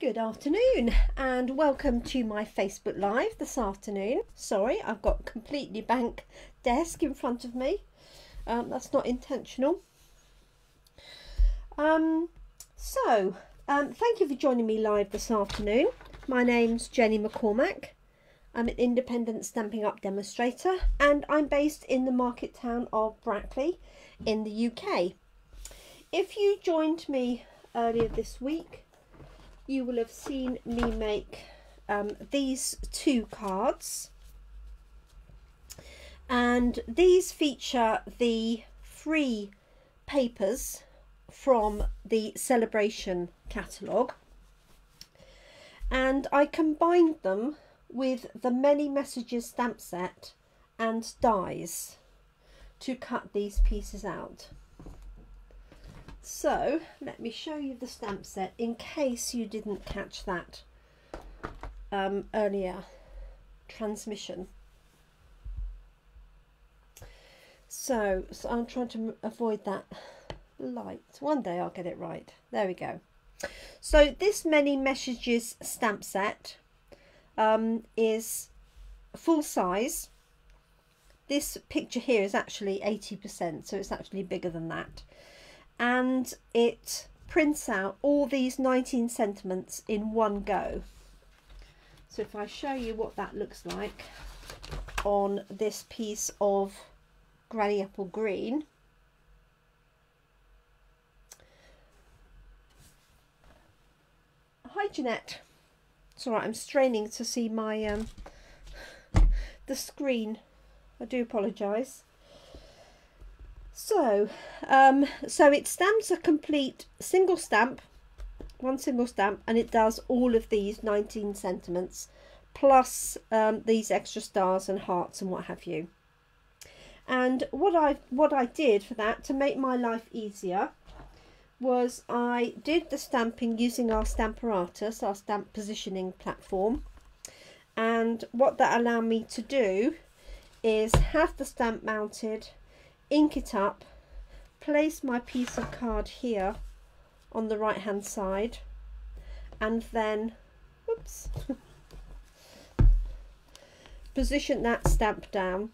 Good afternoon and welcome to my Facebook Live this afternoon. Sorry, I've got a completely blank desk in front of me. That's not intentional. Thank you for joining me live this afternoon. My name's Jenny McCormack. I'm an independent Stampin' Up demonstrator and I'm based in the market town of Brackley in the UK. If you joined me earlier this week, you will have seen me make these two cards, and these feature the free papers from the Celebration catalogue, and I combined them with the Many Messages stamp set and dies to cut these pieces out. So let me show you the stamp set in case you didn't catch that earlier transmission. So I'm trying to avoid that light. One day I'll get it right. There we go. So this Many Messages stamp set is full size. This picture here is actually 80%, so it's actually bigger than that. And it prints out all these 19 sentiments in one go. So if I show you what that looks like on this piece of Granny Apple Green. Hi Jeanette. It's all right, I'm straining to see my the screen. I do apologise. So it stamps a complete single stamp, one single stamp, and it does all of these 19 sentiments, plus these extra stars and hearts and what have you. And what I did for that to make my life easier was I did the stamping using our Stamparatus, our stamp positioning platform, and what that allowed me to do is have the stamp mounted, ink it up, place my piece of card here on the right hand side, and then whoops, position that stamp down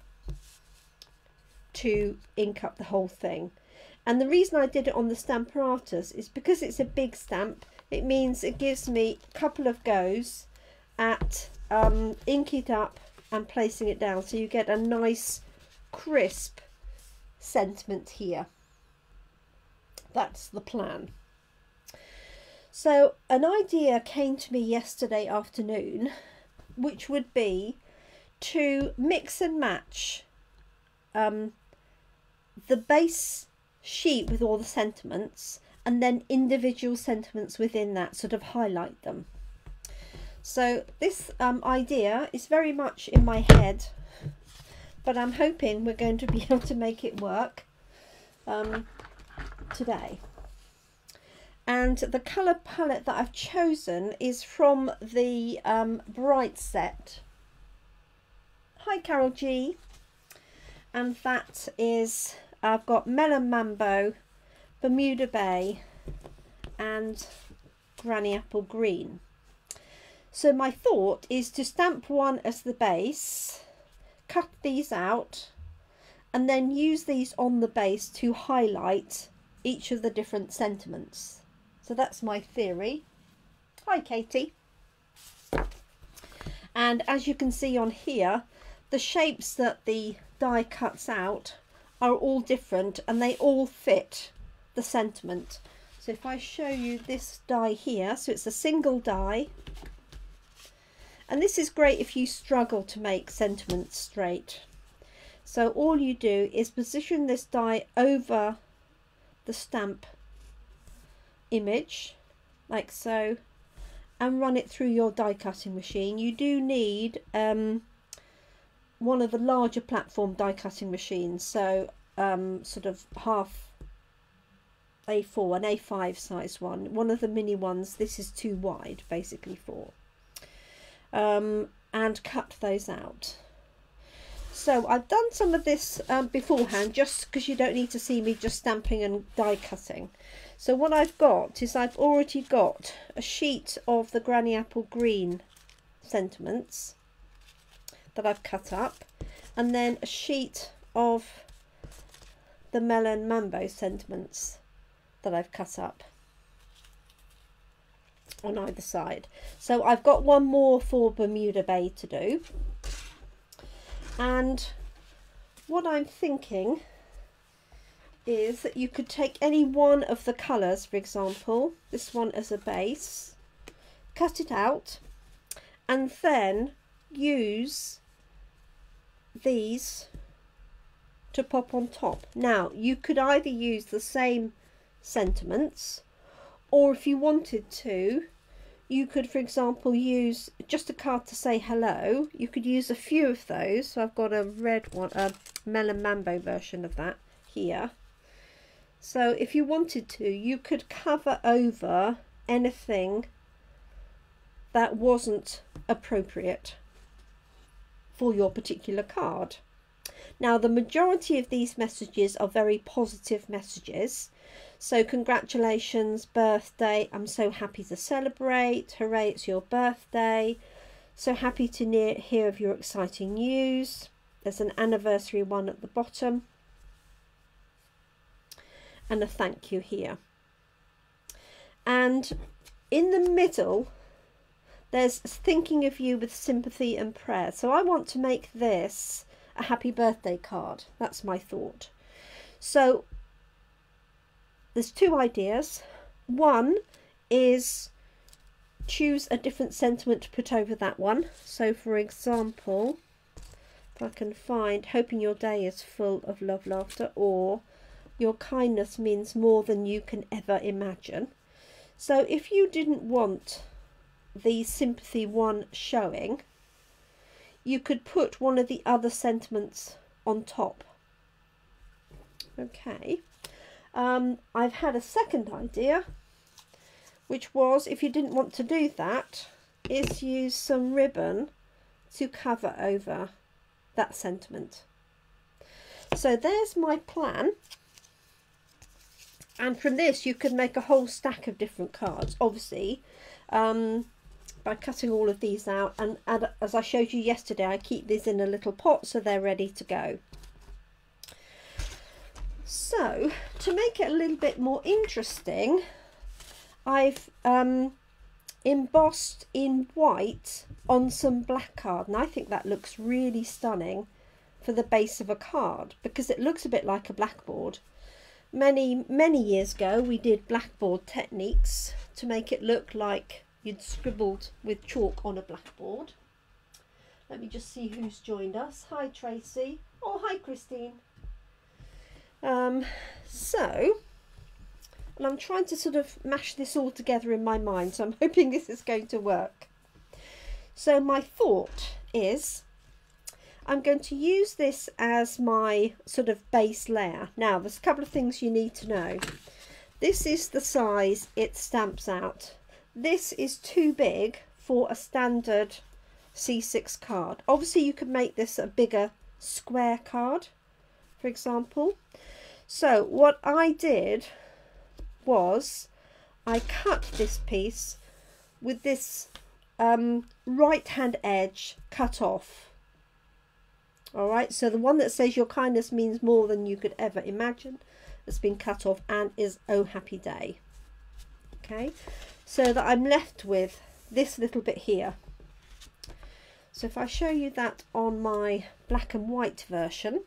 to ink up the whole thing. And the reason I did it on the Stamparatus is because it's a big stamp, it means it gives me a couple of goes at inking it up and placing it down, so you get a nice crisp sentiment here. That's the plan. So an idea came to me yesterday afternoon, which would be to mix and match the base sheet with all the sentiments and then individual sentiments within that, sort of highlight them. So this idea is very much in my head, but I'm hoping we're going to be able to make it work today. And the colour palette that I've chosen is from the Bright set. Hi Carol G. And that is, I've got Melon Mambo, Bermuda Bay and Granny Apple Green. So my thought is to stamp one as the base, cut these out and then use these on the base to highlight each of the different sentiments. So that's my theory. Hi Katie. And as you can see on here, the shapes that the die cuts out are all different and they all fit the sentiment. So if I show you this die here, so it's a single die. And this is great if you struggle to make sentiments straight. So all you do is position this die over the stamp image, like so, and run it through your die cutting machine. You do need one of the larger platform die cutting machines, so sort of half A4, an A5 size one. One of the mini ones, this is too wide, basically for. And cut those out. So I've done some of this beforehand, just because you don't need to see me just stamping and die cutting. So what I've got is I've already got a sheet of the Granny Apple Green sentiments that I've cut up, and then a sheet of the Melon Mambo sentiments that I've cut up on either side. So I've got one more for Bermuda Bay to do, and what I'm thinking is that you could take any one of the colours, for example this one as a base, cut it out, and then use these to pop on top. Now you could either use the same sentiments, or if you wanted to, you could, for example, use just a card to say hello. You could use a few of those. So I've got a red one, a Melon Mambo version of that here. So if you wanted to, you could cover over anything that wasn't appropriate for your particular card. Now, the majority of these messages are very positive messages. So congratulations, birthday, I'm so happy to celebrate, hooray it's your birthday, so happy to hear of your exciting news. There's an anniversary one at the bottom and a thank you here. And in the middle there's thinking of you with sympathy and prayer. So I want to make this a happy birthday card, that's my thought. So there's two ideas. One is choose a different sentiment to put over that one. So for example, if I can find hoping your day is full of love, laughter, or your kindness means more than you can ever imagine. So if you didn't want the sympathy one showing, you could put one of the other sentiments on top. Okay. I've had a second idea, which was, if you didn't want to do that, is use some ribbon to cover over that sentiment. So there's my plan, and from this you could make a whole stack of different cards, obviously, by cutting all of these out, and as I showed you yesterday, I keep these in a little pot so they're ready to go. So to make it a little bit more interesting, I've embossed in white on some black card, and I think that looks really stunning for the base of a card because it looks a bit like a blackboard. Many years ago we did blackboard techniques to make it look like you'd scribbled with chalk on a blackboard. Let me just see who's joined us. Hi Tracy. Oh, hi Christine. And I'm trying to sort of mash this all together in my mind, so I'm hoping this is going to work. So my thought is I'm going to use this as my sort of base layer. Now, there's a couple of things you need to know. This is the size it stamps out. This is too big for a standard C6 card. Obviously, you could make this a bigger square card, for example. So what I did was I cut this piece with this right hand edge cut off. All right, so the one that says your kindness means more than you could ever imagine has been cut off and is oh happy day. Okay, so that I'm left with this little bit here. So if I show you that on my black and white version,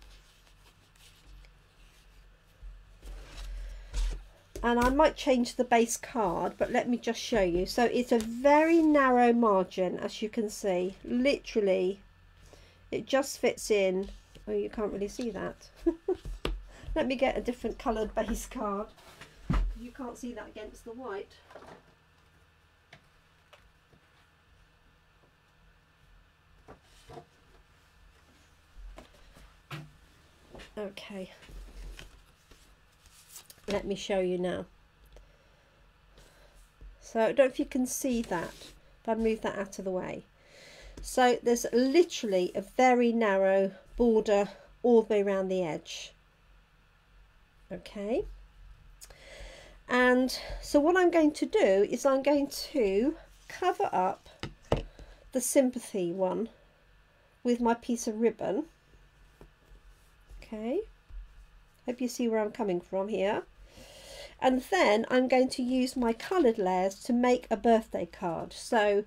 and I might change the base card, but let me just show you. So it's a very narrow margin, as you can see. Literally, it just fits in. Oh, you can't really see that. Let me get a different coloured base card. You can't see that against the white. Okay. Let me show you now. So I don't know if you can see that, if I move that out of the way. So there's literally a very narrow border all the way around the edge. Okay. And so what I'm going to do is I'm going to cover up the sympathy one with my piece of ribbon. Okay, hope you see where I'm coming from here. And then I'm going to use my coloured layers to make a birthday card. So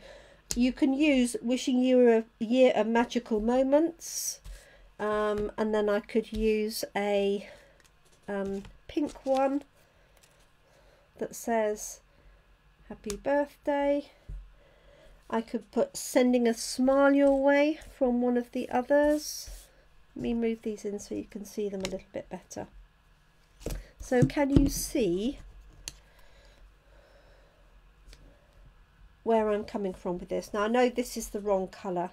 you can use Wishing You a Year of Magical Moments, and then I could use a pink one that says Happy Birthday. I could put Sending a Smile Your Way from one of the others. Let me move these in so you can see them a little bit better. So can you see where I'm coming from with this? Now I know this is the wrong colour,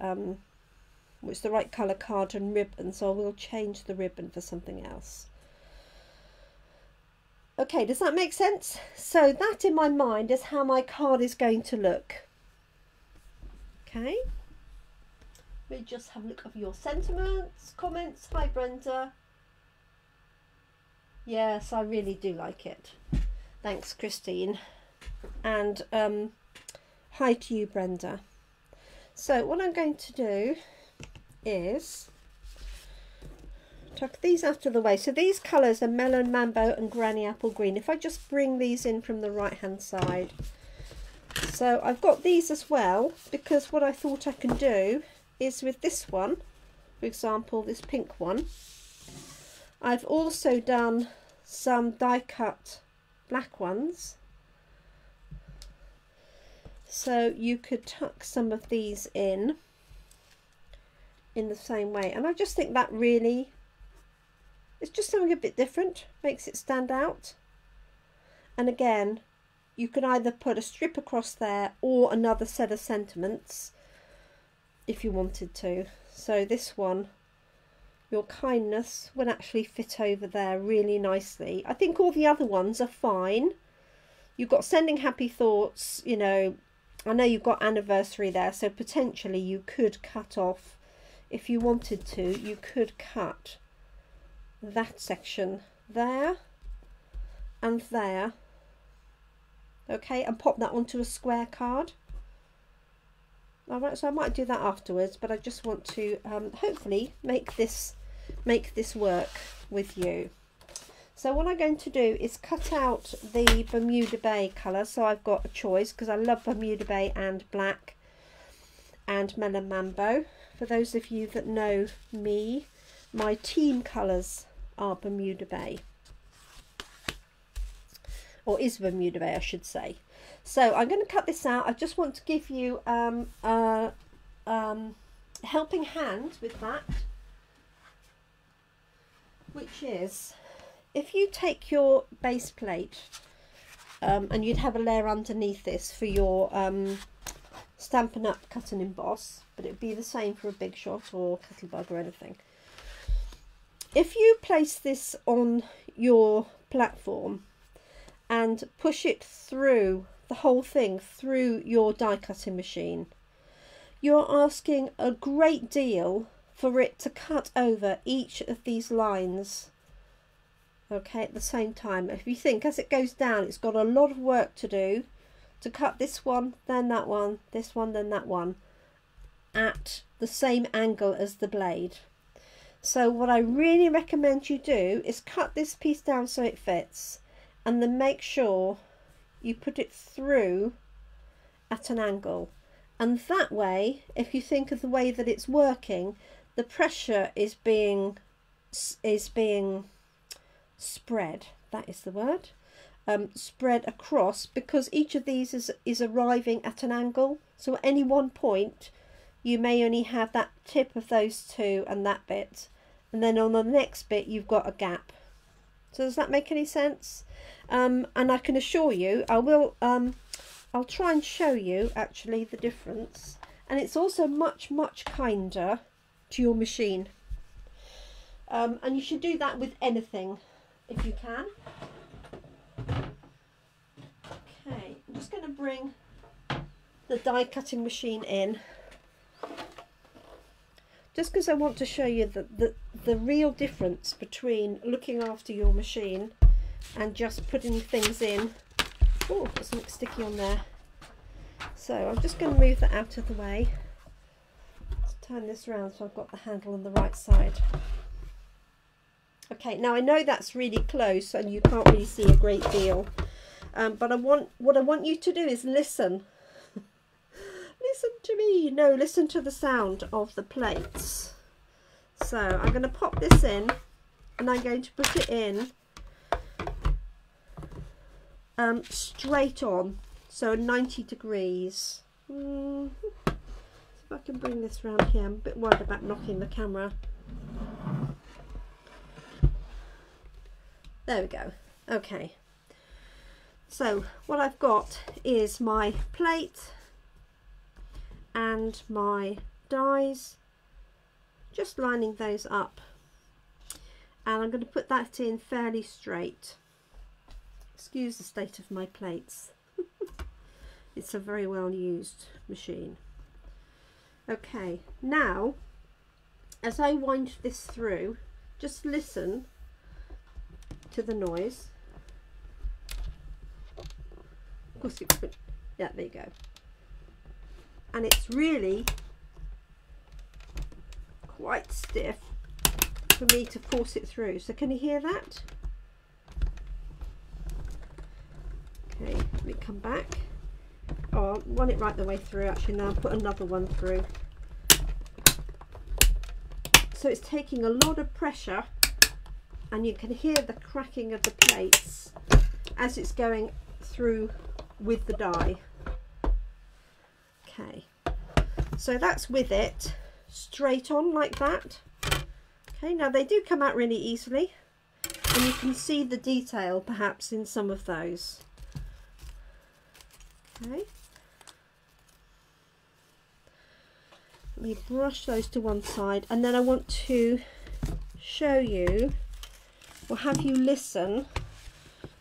it's the right colour card and ribbon, so I will change the ribbon for something else. Okay, does that make sense? So that in my mind is how my card is going to look. Okay, we'll just have a look at your sentiments, comments. Hi Brenda. Yes, I really do like it. Thanks, Christine. And hi to you, Brenda. So what I'm going to do is tuck these out of the way. So these colours are Melon Mambo and Granny Apple Green. If I just bring these in from the right hand side. So I've got these as well, because what I thought I can do is with this one, for example, this pink one, I've also done some die cut black ones, so you could tuck some of these in the same way. And I just think that really, it's just something a bit different, makes it stand out. And again, you can either put a strip across there or another set of sentiments if you wanted to. So this one, Your Kindness, will actually fit over there really nicely. I think all the other ones are fine. You've got Sending Happy Thoughts, you know, I know you've got Anniversary there, so potentially you could cut off, if you wanted to, you could cut that section there and there, okay, and pop that onto a square card. All right, so I might do that afterwards, but I just want to hopefully make this work with you. So what I'm going to do is cut out the Bermuda Bay colour. So I've got a choice, because I love Bermuda Bay and black and Melon Mambo. For those of you that know me, my team colours are Bermuda Bay, or is Bermuda Bay I should say. So I'm going to cut this out. I just want to give you a helping hand with that, which is if you take your base plate and you'd have a layer underneath this for your Stampin' Up Cut and Emboss, but it'd be the same for a Big Shot or Cuddlebug or anything. If you place this on your platform and push it through the whole thing through your die cutting machine, you're asking a great deal for it to cut over each of these lines, okay, at the same time. If you think, as it goes down, it's got a lot of work to do to cut this one, then that one, this one, then that one, at the same angle as the blade. So what I really recommend you do is cut this piece down so it fits, and then make sure you put it through at an angle. And that way, if you think of the way that it's working, the pressure is being spread, that is the word, spread across, because each of these is arriving at an angle. So at any one point, you may only have that tip of those two and that bit, and then on the next bit you've got a gap. So does that make any sense? And I can assure you, I will, I'll try and show you actually the difference. And it's also much, much kinder to your machine. And you should do that with anything if you can. Okay, I'm just going to bring the die cutting machine in, just because I want to show you the real difference between looking after your machine and just putting things in. Oh, got something sticky on there. So I'm just going to move that out of the way. Let's turn this around so I've got the handle on the right side. Okay, now I know that's really close and you can't really see a great deal, but what I want you to do is listen. Listen to me. No, listen to the sound of the plates. So I'm going to pop this in and I'm going to put it in straight on, so 90 degrees. See if I can bring this round here. I'm a bit worried about knocking the camera. There we go. Okay, so what I've got is my plate and my dies, just lining those up, and I'm going to put that in fairly straight. Excuse the state of my plates. It's a very well used machine. Okay, now as I wind this through, just listen to the noise. Of course, yeah, there you go. And it's really quite stiff for me to force it through. So can you hear that? Okay, let me come back. Oh, I'll run it right the way through actually now. I'll put another one through. So it's taking a lot of pressure, and you can hear the cracking of the plates as it's going through with the die. Okay, so that's with it straight on like that. Okay, now they do come out really easily, and you can see the detail perhaps in some of those. Okay, let me brush those to one side, and then I want to show you, or have you listen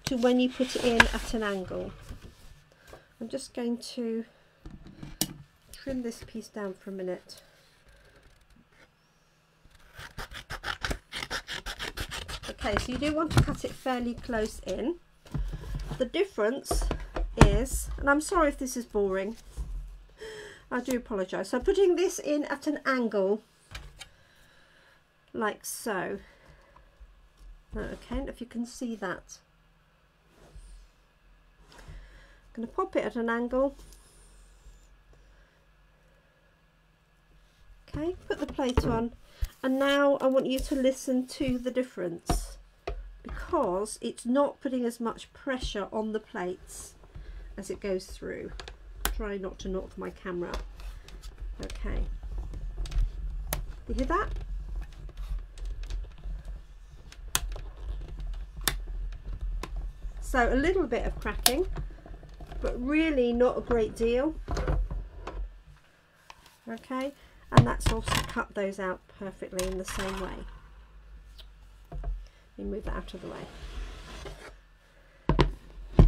to, when you put it in at an angle. I'm just going to trim this piece down for a minute. Okay, so you do want to cut it fairly close in. The difference is, and I'm sorry if this is boring, I do apologise. So I'm putting this in at an angle, like so. Okay, if you can see that. I'm going to pop it at an angle. Okay, put the plate on, and now I want you to listen to the difference, because it's not putting as much pressure on the plates as it goes through. Try not to knock my camera. Okay, you hear that? So a little bit of cracking, but really not a great deal. Okay, and that's also cut those out perfectly in the same way. You move that out of the way.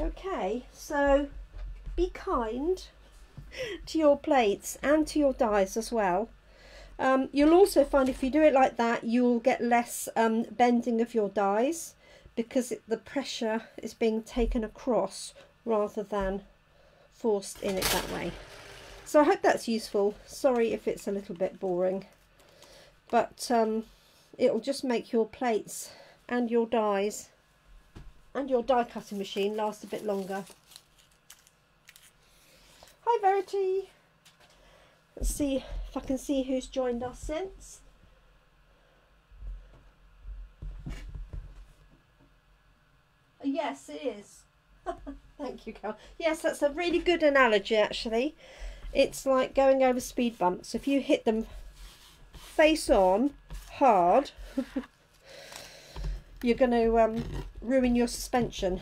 Okay, so be kind to your plates and to your dies as well. You'll also find if you do it like that, you'll get less bending of your dies, because the pressure is being taken across rather than forced in it that way. So I hope that's useful. Sorry if it's a little bit boring, but it'll just make your plates and your dies and your die cutting machine last a bit longer. Hi Verity! Let's see if I can see who's joined us since. Yes, it is. Thank you, Carol. Yes, that's a really good analogy, actually. It's like going over speed bumps. If you hit them face on, hard, you're going to ruin your suspension.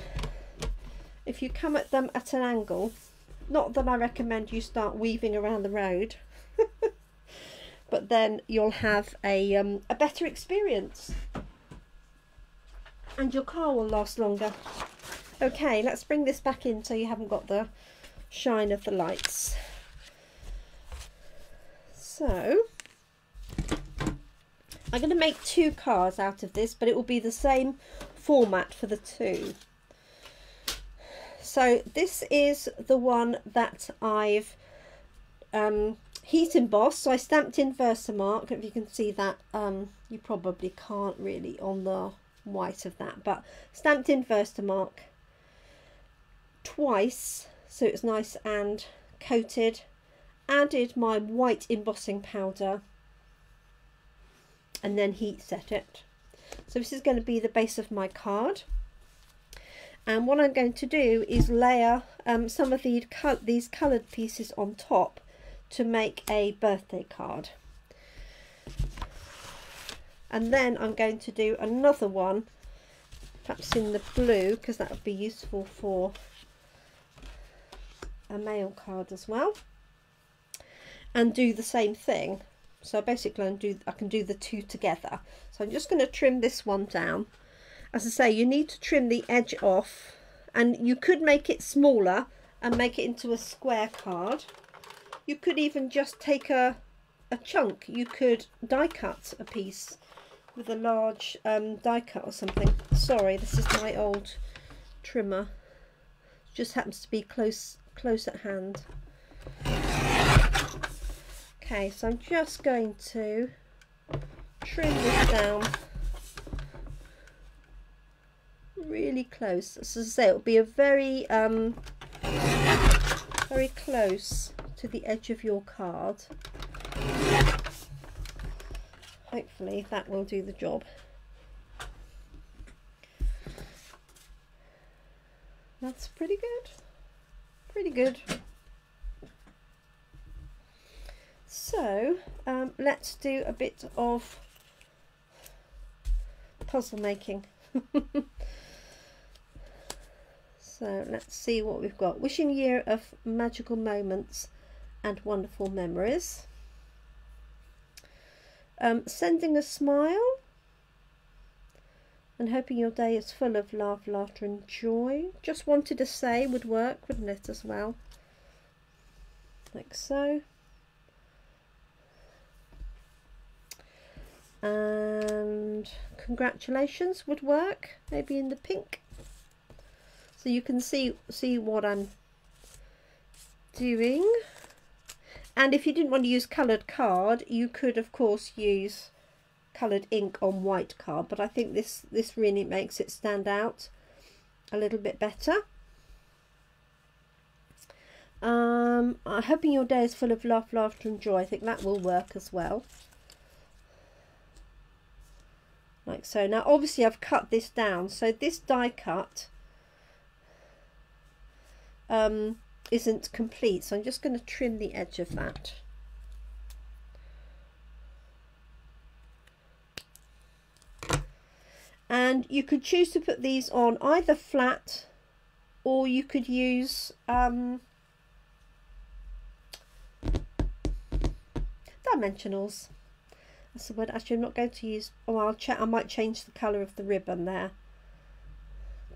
If you come at them at an angle, not that I recommend you start weaving around the road, but then you'll have a better experience, and your car will last longer. Okay, let's bring this back in so you haven't got the shine of the lights. So I'm going to make two cars out of this, but it will be the same format for the two. So this is the one that I've heat embossed. So I stamped in VersaMark. If you can see that, you probably can't really on the white of that, but stamped in VersaMark twice so it's nice and coated. Added my white embossing powder and then heat set it. So this is going to be the base of my card. And what I'm going to do is layer some of these coloured pieces on top to make a birthday card. And then I'm going to do another one, perhaps in the blue, because that would be useful for a mail card as well. And do the same thing. So basically I can do the two together. So I'm just going to trim this one down. As I say, you need to trim the edge off, and you could make it smaller and make it into a square card. You could even just take a chunk. You could die cut a piece with a large die cut or something. Sorry, this is my old trimmer. It just happens to be close at hand. Okay, so I'm just going to trim this down really close. As I say, it'll be a very very close to the edge of your card. Hopefully that will do the job. That's pretty good, pretty good. So let's do a bit of puzzle making. So let's see what we've got. Wishing year of magical moments and wonderful memories. Sending a smile and hoping your day is full of love, laughter and joy. Just wanted to say would work, wouldn't it, as well? Like so. And congratulations would work, maybe in the pink. So you can see what I'm doing. And if you didn't want to use coloured card, you could of course use coloured ink on white card, but I think this really makes it stand out a little bit better. I'm hoping your day is full of love, laughter and joy. I think that will work as well. Like so. Now obviously I've cut this down, so this die cut isn't complete, so I'm just going to trim the edge of that. And you could choose to put these on either flat, or you could use dimensionals. That's the word. Actually, I'm not going to use. Oh, I might change the colour of the ribbon there.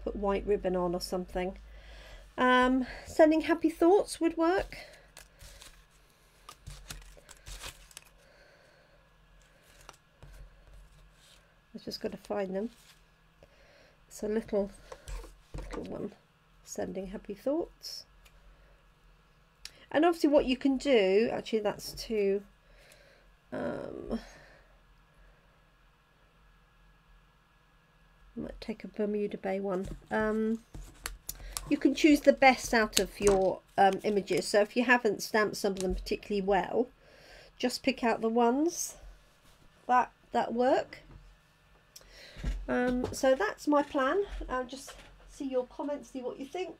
Put white ribbon on or something. Sending happy thoughts would work. I've just got to find them. It's a little one. Sending happy thoughts. And obviously, what you can do. Actually, that's too. I might take a Bermuda Bay one. You can choose the best out of your images. So if you haven't stamped some of them particularly well, just pick out the ones that work. So that's my plan. I'll just see your comments, see what you think.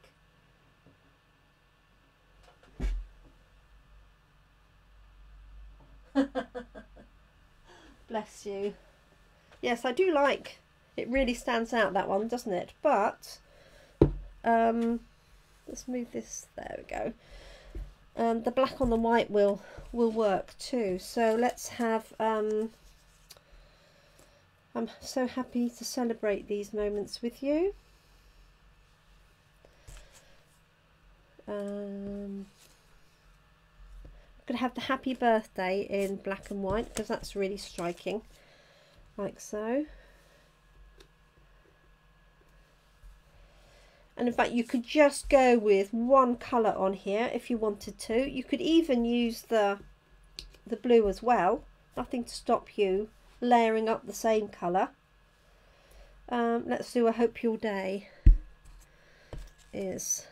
Bless you. Yes, I do like it. Really stands out, that one, doesn't it? But let's move this. There we go. The black on the white will work too. So let's have. I'm so happy to celebrate these moments with you. I'm going to have the happy birthday in black and white because that's really striking. Like so. And in fact, you could just go with one colour on here if you wanted to. You could even use the blue as well. Nothing to stop you layering up the same colour. Let's do I Hope Your Day is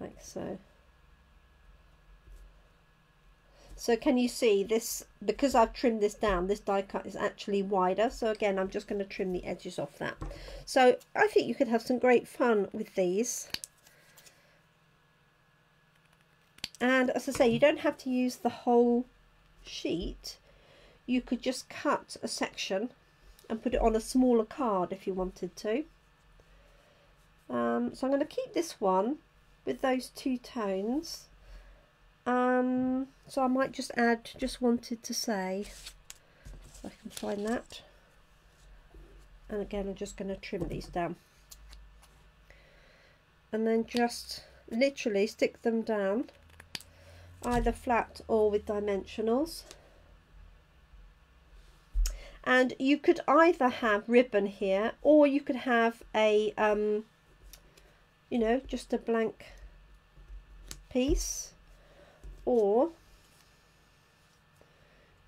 like so. So can you see this, because I've trimmed this down, this die cut is actually wider. So again, I'm just going to trim the edges off that. So I think you could have some great fun with these. And as I say, you don't have to use the whole sheet. You could just cut a section and put it on a smaller card if you wanted to. So I'm going to keep this one with those two tones. So I might just add "just wanted to say" if I can find that. And again, I'm just going to trim these down and then just literally stick them down either flat or with dimensionals. And you could either have ribbon here, or you could have a you know, just a blank piece. Or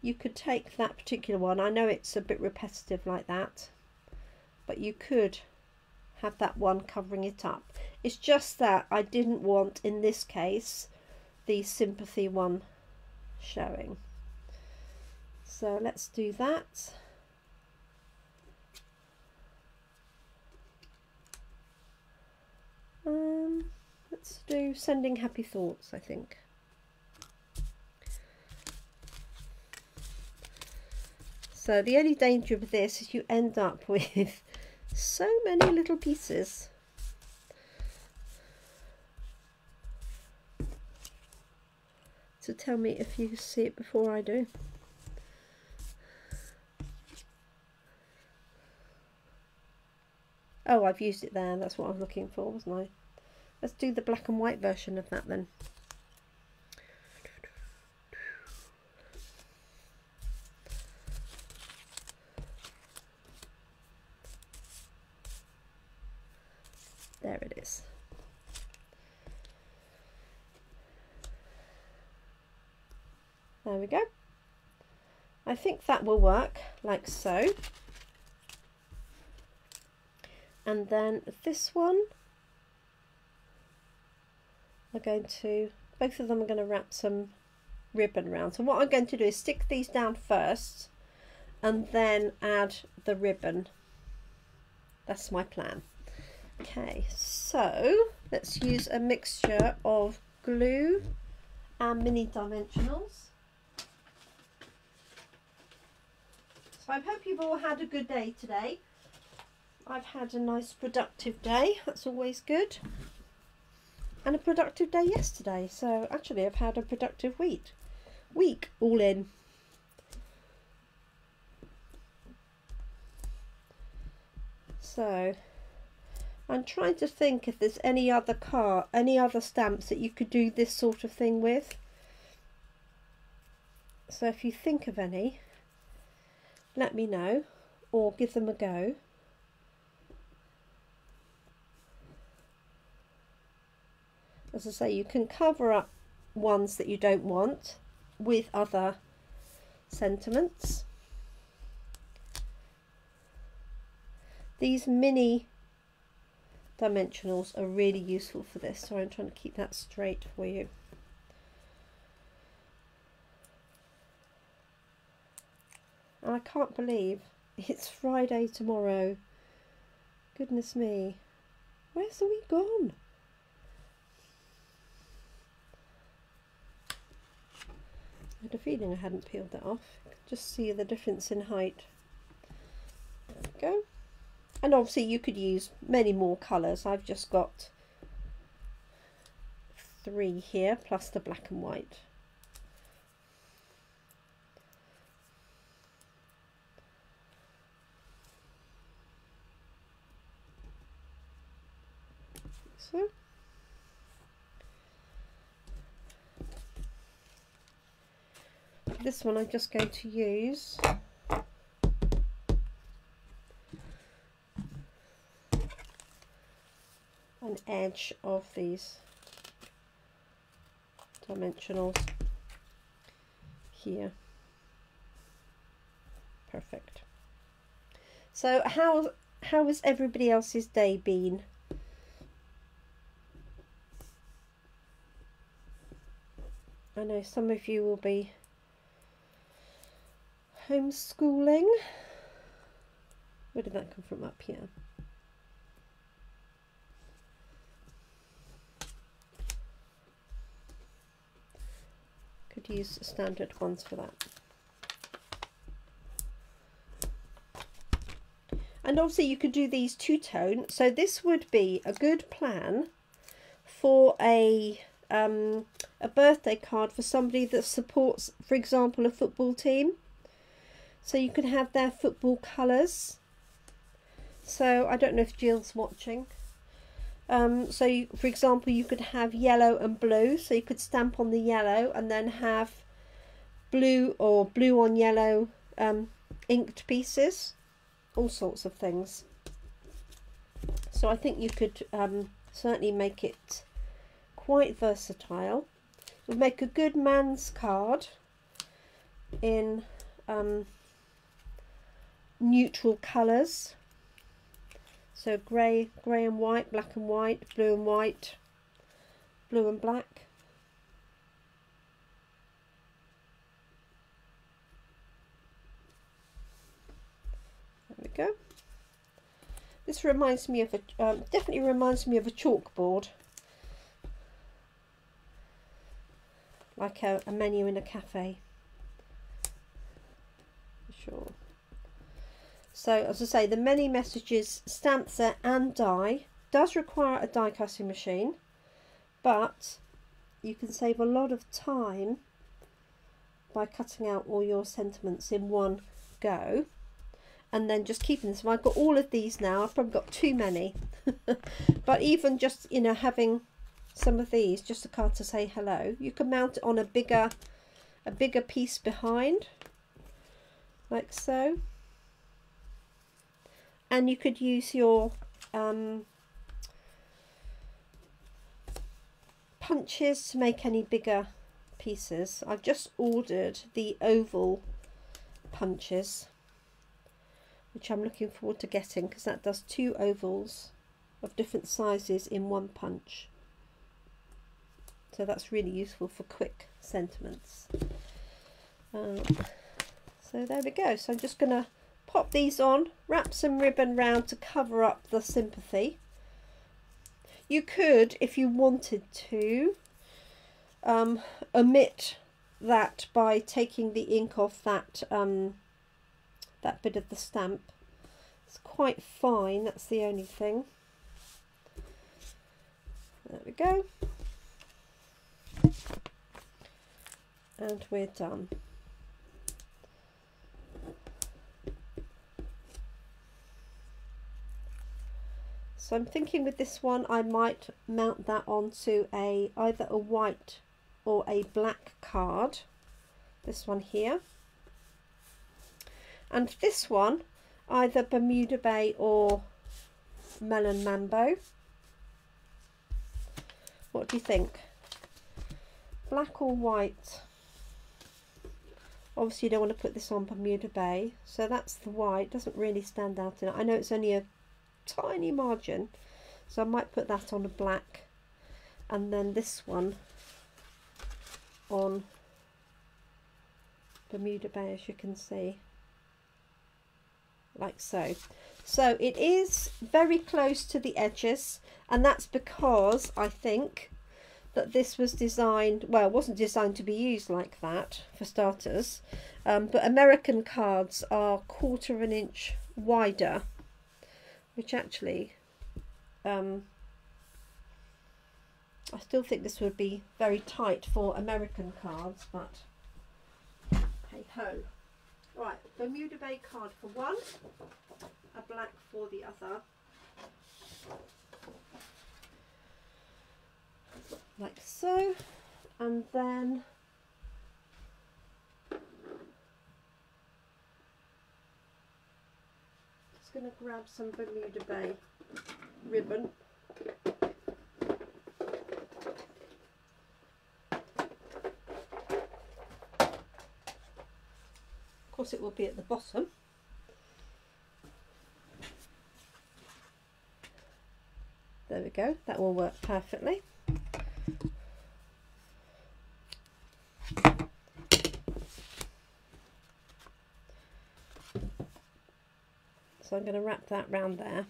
you could take that particular one. I know it's a bit repetitive like that, but you could have that one covering it up. It's just that I didn't want, in this case, the sympathy one showing. So let's do that. Let's do "sending happy thoughts", I think. So the only danger with this is you end up with so many little pieces. So tell me if you see it before I do. Oh, I've used it there. That's what I was looking for, wasn't I? Let's do the black and white version of that then. There it is. There we go. I think that will work, like so. And then this one, I'm going to, both of them are going to wrap some ribbon round. So what I'm going to do is stick these down first and then add the ribbon. That's my plan. Okay, so let's use a mixture of glue and mini dimensionals. So I hope you've all had a good day today. I've had a nice productive day, that's always good. And a productive day yesterday, so actually I've had a productive week all in. So I'm trying to think if there's any other stamps that you could do this sort of thing with. So if you think of any, let me know or give them a go. As I say, you can cover up ones that you don't want with other sentiments. These mini dimensionals are really useful for this. So I'm trying to keep that straight for you. And I can't believe it's Friday tomorrow. Goodness me, where's the week gone? I had a feeling I hadn't peeled that off. You can just see the difference in height. There we go. And obviously you could use many more colours. I've just got 3 here plus the black and white. So. This one I'm just going to use an edge of these dimensionals here. Perfect. So how has everybody else's day been? I know some of you will be homeschooling. Where did that come from? Up here. Could use standard ones for that. And obviously you could do these two-tone. So this would be a good plan for a birthday card for somebody that supports, for example, a football team. So you could have their football colours. So I don't know if Jill's watching. So you, for example, you could have yellow and blue. So you could stamp on the yellow and then have blue or blue on yellow inked pieces. All sorts of things. So I think you could certainly make it quite versatile. It would make a good man's card in neutral colours. So grey and white, black and white, blue and white, blue and black. We go. This reminds me of a definitely reminds me of a chalkboard, like a menu in a cafe, for sure. So as I say, the Many Messages stamp set and die does require a die cutting machine, but you can save a lot of time by cutting out all your sentiments in one go. And then just keeping this. I've got all of these now. I've probably got too many. But even just, you know, having some of these, just a card to say hello. You can mount it on a bigger piece behind, like so. And you could use your punches to make any bigger pieces. I've just ordered the oval punches, which I'm looking forward to getting, because that does two ovals of different sizes in one punch. So that's really useful for quick sentiments. So there we go. So I'm just going to pop these on, wrap some ribbon round to cover up the sympathy. You could, if you wanted to, omit that by taking the ink off that bit of the stamp. It's quite fine, that's the only thing. There we go. And we're done. So I'm thinking with this one I might mount that onto either a white or a black card. This one here. And this one, either Bermuda Bay or Melon Mambo. What do you think? Black or white? Obviously you don't want to put this on Bermuda Bay. So that's the white. Doesn't really stand out in it. I know it's only a tiny margin. So I might put that on a black. And then this one on Bermuda Bay, as you can see. Like so. So it is very close to the edges, and that's because I think that this was designed, well, it wasn't designed to be used like that for starters, but American cards are 1/4 inch wider, which actually I still think this would be very tight for American cards, but hey ho. Right, Bermuda Bay card for one, a black for the other, like so, and then just going to grab some Bermuda Bay ribbon course it will be at the bottom. There we go, that will work perfectly. So I'm going to wrap that round there,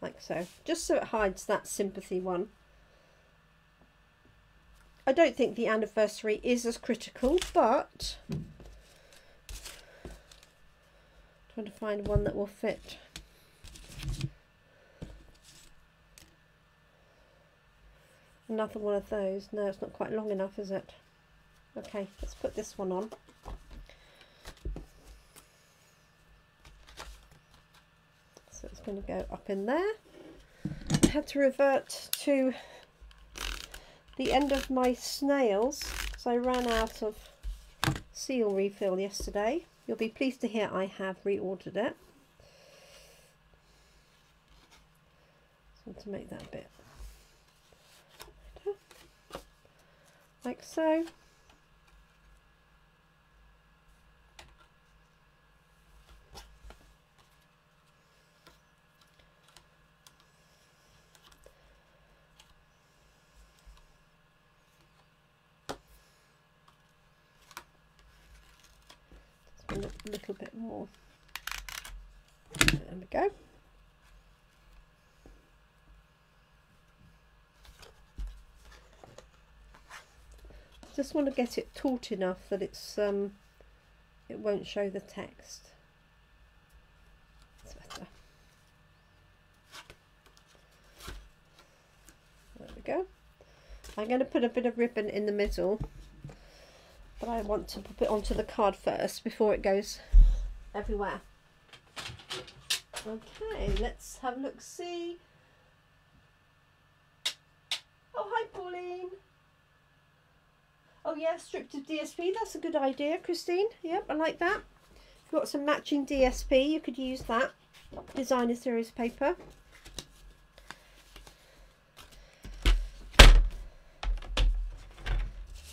like so, just so it hides that sympathy one. I don't think the anniversary is as critical, but I'm trying to find one that will fit. Another one of those. No, it's not quite long enough, is it? Okay, let's put this one on. So it's going to go up in there. I had to revert to the end of my snails because I ran out of seal refill yesterday. You'll be pleased to hear I have reordered it. So to make that bit. Like so. Just a little bit more. There we go. Just want to get it taut enough that it's it won't show the text. That's better. There we go. I'm going to put a bit of ribbon in the middle, but I want to pop it onto the card first before it goes everywhere. Okay, let's have a look, see. Oh, hi Pauline. Oh yeah, stripped of DSP, that's a good idea, Christine. Yep, I like that. You've got some matching DSP, you could use that. Designer series paper.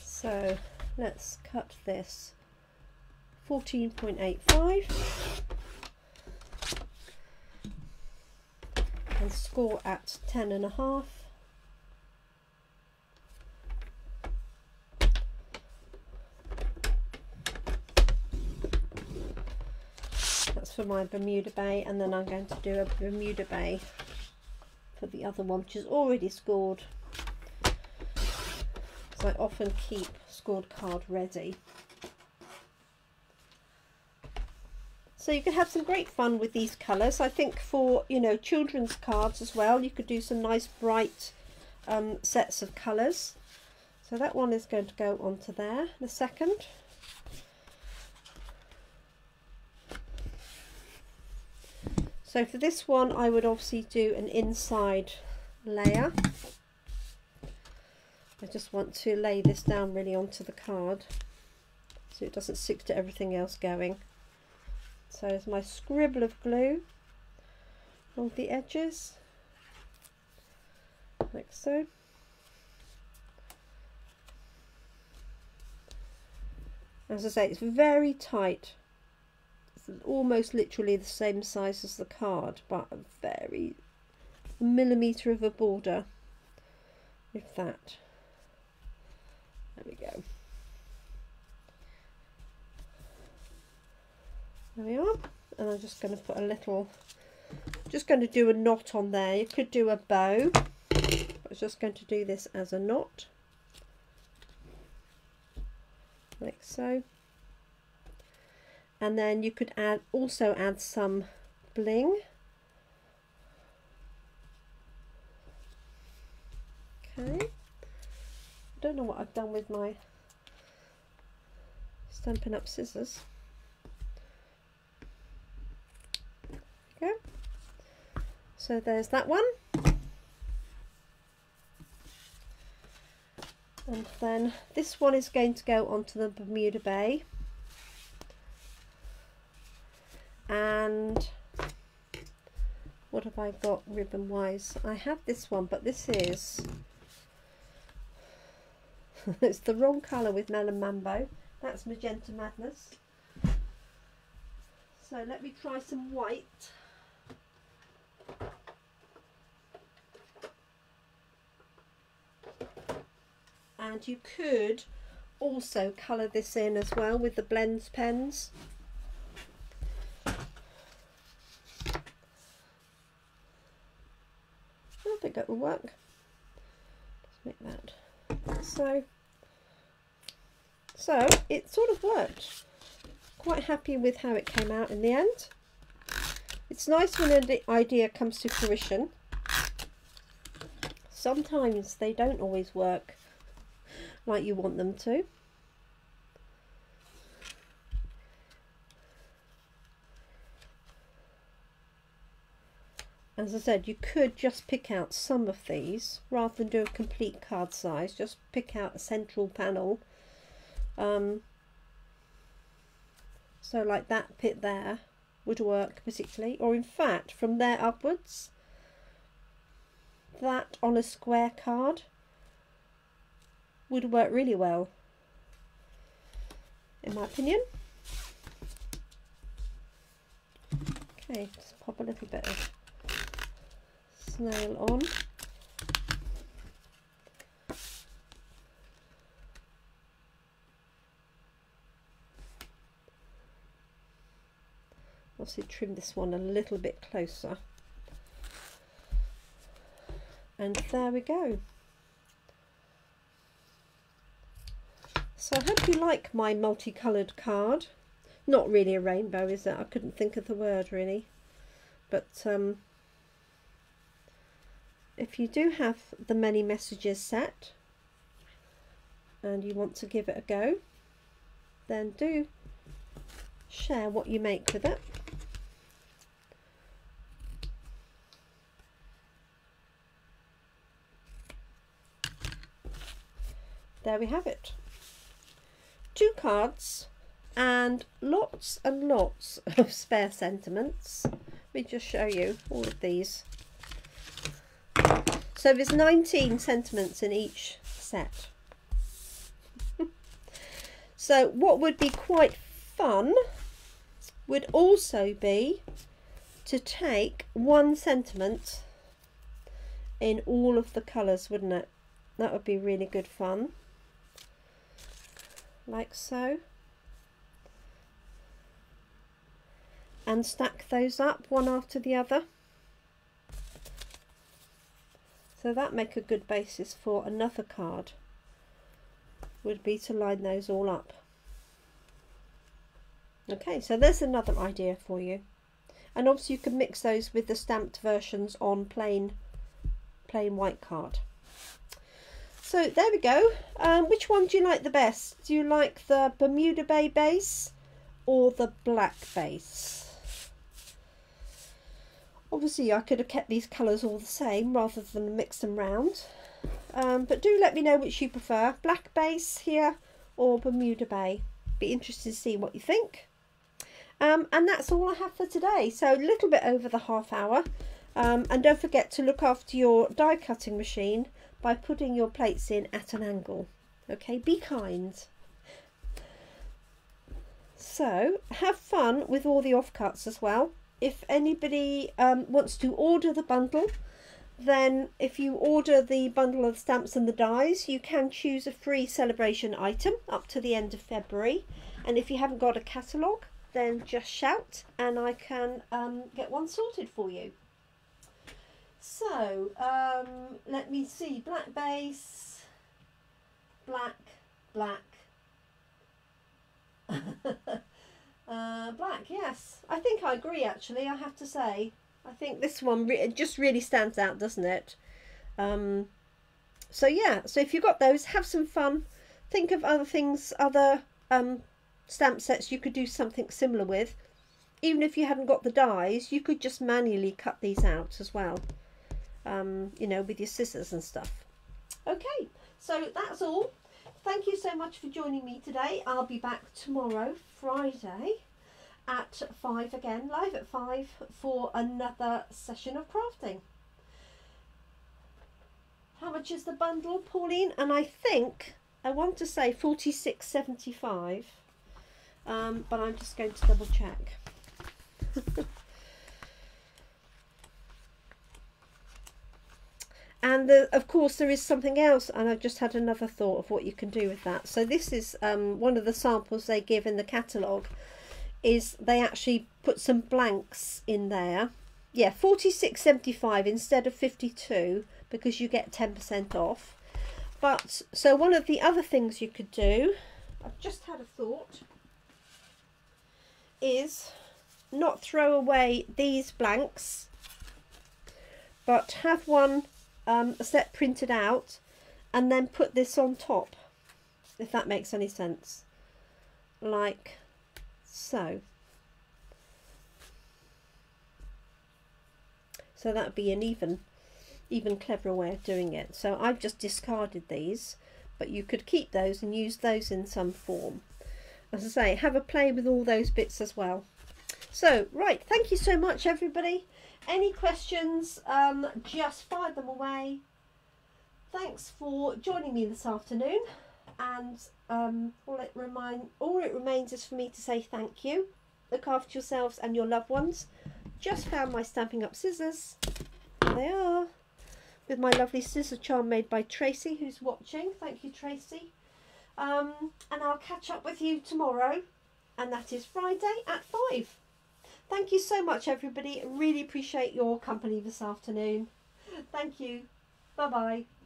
So, let's cut this. 14.85. And score at 10.5. For my Bermuda Bay, and then I'm going to do a Bermuda Bay for the other one, which is already scored, so I often keep scored card ready. So you could have some great fun with these colours. I think for, you know, children's cards as well, you could do some nice bright sets of colours. So that one is going to go onto there in a second. So for this one, I would obviously do an inside layer. I just want to lay this down really onto the card so it doesn't stick to everything else going. So it's my scribble of glue along the edges, like so. As I say, it's very tight. Almost literally the same size as the card, but a very millimetre of a border with that. There we go. There we are. And I'm just going to put a little, just going to do a knot on there. You could do a bow, but I was just going to do this as a knot, like so. And then you could add, also add some bling. Okay. I don't know what I've done with my Stampin' Up scissors. Okay. So there's that one. And then this one is going to go onto the Bermuda Bay. And what have I got ribbon wise? I have this one, but this is it's the wrong colour with Melon Mambo. That's Magenta Madness. So let me try some white. And you could also colour this in as well with the blends pens. I think that will work. Let's make that. So it sort of worked. Quite happy with how it came out in the end. It's nice when an idea comes to fruition. Sometimes they don't always work like you want them to. As I said, you could just pick out some of these rather than do a complete card size, just pick out a central panel. So like that bit there would work particularly, or in fact from there upwards, that on a square card would work really well, in my opinion. Okay, just pop a little bit of snail on. Obviously trim this one a little bit closer. And there we go. So I hope you like my multicoloured card. Not really a rainbow, is it? I couldn't think of the word really. But if you do have the Many Messages set and you want to give it a go, then do share what you make with it. There we have it. 2 cards and lots of spare sentiments. Let me just show you all of these. So there's 19 sentiments in each set. So what would be quite fun would also be to take one sentiment in all of the colours, wouldn't it? That would be really good fun. Like so. And stack those up one after the other. So that make a good basis for another card, would be to line those all up. Okay, so there's another idea for you. And obviously you can mix those with the stamped versions on plain white card. So there we go. Which one do you like the best? Do you like the Bermuda Bay base or the black base? Obviously I could have kept these colours all the same rather than mix them round. But do let me know which you prefer, black base here or Bermuda Bay. Be interested to see what you think. And that's all I have for today. So a little bit over the half hour. And don't forget to look after your die cutting machine by putting your plates in at an angle. Okay, be kind. So have fun with all the offcuts as well. If anybody wants to order the bundle, then if you order the bundle of stamps and the dies, you can choose a free celebration item up to the end of February. And if you haven't got a catalogue, then just shout and I can get one sorted for you. So let me see, black base, black. Black, yes. I think I agree, actually, I have to say. I think this one just really stands out, doesn't it? So, yeah. So, if you've got those, have some fun. Think of other things, other stamp sets you could do something similar with. Even if you hadn't got the dies, you could just manually cut these out as well. You know, with your scissors and stuff. Okay. So, that's all. Thank you so much for joining me today. I'll be back tomorrow, Friday, at 5 again, live at 5 for another session of crafting. How much is the bundle, Pauline? And I think I want to say £46.75, but I'm just going to double check. And of course there is something else, and I've just had another thought of what you can do with that. So this is one of the samples they give in the catalogue, is they actually put some blanks in there. Yeah, £46.75 instead of £52, because you get 10% off. But so one of the other things you could do, I've just had a thought, is not throw away these blanks, but have one a set printed out and then put this on top, if that makes any sense, like so. So that'd be an even cleverer way of doing it. So I've just discarded these, but you could keep those and use those in some form. As I say, have a play with all those bits as well. So right, thank you so much everybody. Any questions, just fire them away. Thanks for joining me this afternoon, and all it remains is for me to say thank you. Look after yourselves and your loved ones. Just found my Stampin' Up scissors. There they are, with my lovely scissor charm made by Tracy, who's watching. Thank you, Tracy. And I'll catch up with you tomorrow, and that is Friday at 5. Thank you so much everybody, really appreciate your company this afternoon. Thank you, bye bye.